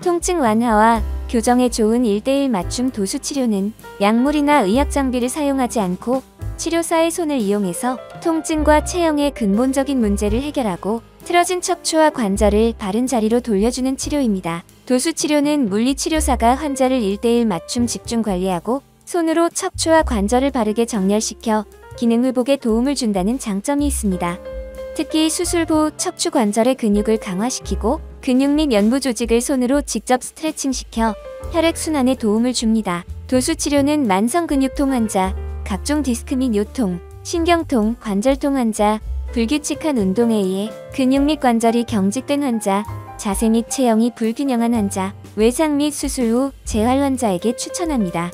통증 완화와 교정에 좋은 1:1 맞춤 도수치료는 약물이나 의학장비를 사용하지 않고 치료사의 손을 이용해서 통증과 체형의 근본적인 문제를 해결하고 틀어진 척추와 관절을 바른 자리로 돌려주는 치료입니다. 도수치료는 물리치료사가 환자를 1:1 맞춤 집중 관리하고 손으로 척추와 관절을 바르게 정렬시켜 기능 회복에 도움을 준다는 장점이 있습니다. 특히 수술 후 척추 관절의 근육을 강화시키고 근육 및 연부 조직을 손으로 직접 스트레칭시켜 혈액순환에 도움을 줍니다. 도수치료는 만성근육통 환자, 각종 디스크 및 요통, 신경통, 관절통 환자, 불규칙한 운동에 의해 근육 및 관절이 경직된 환자, 자세 및 체형이 불균형한 환자, 외상 및 수술 후 재활 환자에게 추천합니다.